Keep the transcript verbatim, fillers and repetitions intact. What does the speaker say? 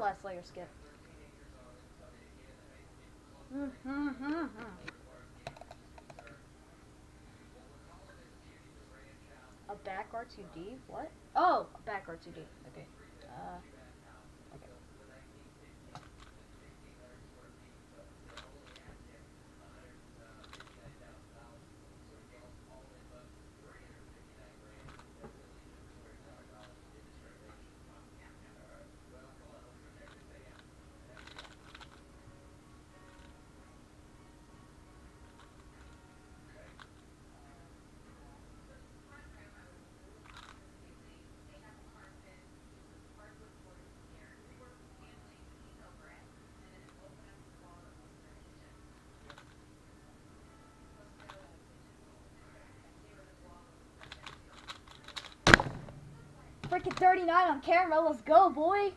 last layer skip. Mm-hmm, mm-hmm. A back R two D? What? Oh, a back R two D. Okay. Uh, okay. Freaking thirty-nine on camera, let's go, boy!